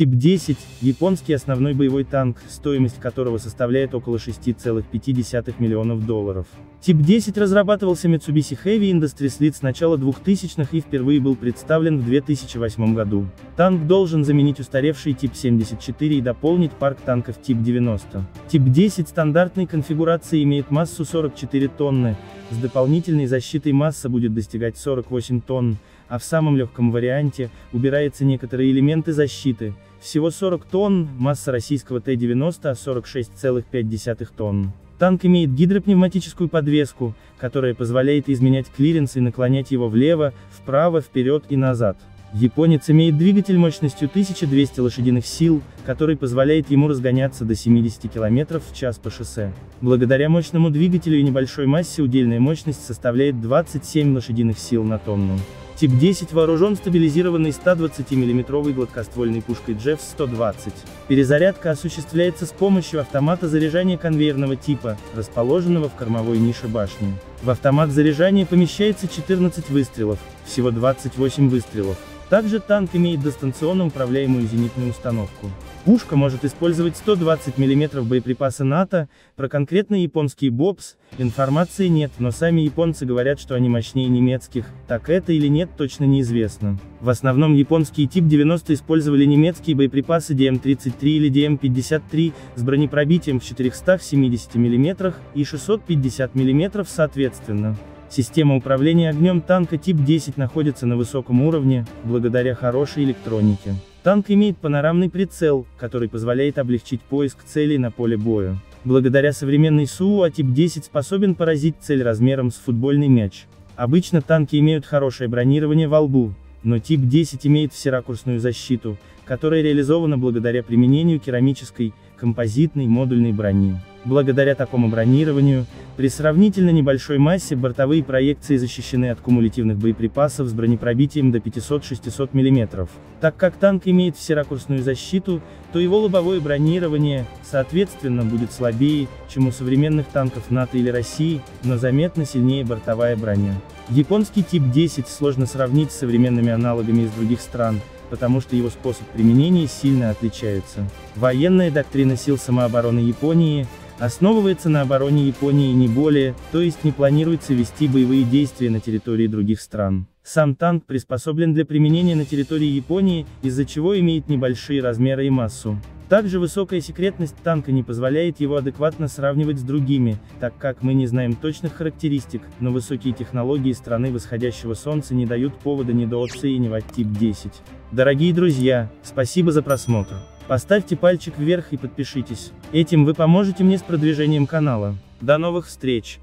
Тип 10 – японский основной боевой танк, стоимость которого составляет около 6,5 миллионов долларов. Тип 10 разрабатывался Mitsubishi Heavy Industries лиц с начала 2000-х и впервые был представлен в 2008 году. Танк должен заменить устаревший Тип 74 и дополнить парк танков Тип 90. Тип 10 стандартной конфигурации имеет массу 44 тонны, с дополнительной защитой масса будет достигать 48 тонн, а в самом легком варианте убираются некоторые элементы защиты. Всего 40 тонн, масса российского Т-90 46,5 тонн. Танк имеет гидропневматическую подвеску, которая позволяет изменять клиренс и наклонять его влево, вправо, вперед и назад. Японец имеет двигатель мощностью 1200 лошадиных сил, который позволяет ему разгоняться до 70 км в час по шоссе. Благодаря мощному двигателю и небольшой массе удельная мощность составляет 27 лошадиных сил на тонну. Тип 10 вооружен стабилизированной 120-мм гладкоствольной пушкой JSW-120. Перезарядка осуществляется с помощью автомата заряжания конвейерного типа, расположенного в кормовой нише башни. В автомат заряжания помещается 14 выстрелов, всего 28 выстрелов. Также танк имеет дистанционно управляемую зенитную установку. Пушка может использовать 120 мм боеприпаса НАТО. Про конкретно японский БОПС информации нет, но сами японцы говорят, что они мощнее немецких, так это или нет, точно неизвестно. В основном японский Тип 90 использовали немецкие боеприпасы ДМ-33 или ДМ-53, с бронепробитием в 470 мм и 650 мм соответственно. Система управления огнем танка Тип 10 находится на высоком уровне, благодаря хорошей электронике. Танк имеет панорамный прицел, который позволяет облегчить поиск целей на поле боя. Благодаря современной СУА Тип 10 способен поразить цель размером с футбольный мяч. Обычно танки имеют хорошее бронирование во лбу, но Тип 10 имеет всеракурсную защиту, которая реализована благодаря применению керамической, композитной модульной брони. Благодаря такому бронированию, при сравнительно небольшой массе бортовые проекции защищены от кумулятивных боеприпасов с бронепробитием до 500-600 мм. Так как танк имеет всеракурсную защиту, то его лобовое бронирование, соответственно, будет слабее, чем у современных танков НАТО или России, но заметно сильнее бортовая броня. Японский Тип 10 сложно сравнить с современными аналогами из других стран, потому что его способ применения сильно отличается. Военная доктрина сил самообороны Японии основывается на обороне Японии не более, то есть не планируется вести боевые действия на территории других стран. Сам танк приспособлен для применения на территории Японии, из-за чего имеет небольшие размеры и массу. Также высокая секретность танка не позволяет его адекватно сравнивать с другими, так как мы не знаем точных характеристик, но высокие технологии страны восходящего солнца не дают повода недооценивать Тип 10. Дорогие друзья, спасибо за просмотр. Поставьте пальчик вверх и подпишитесь. Этим вы поможете мне с продвижением канала. До новых встреч!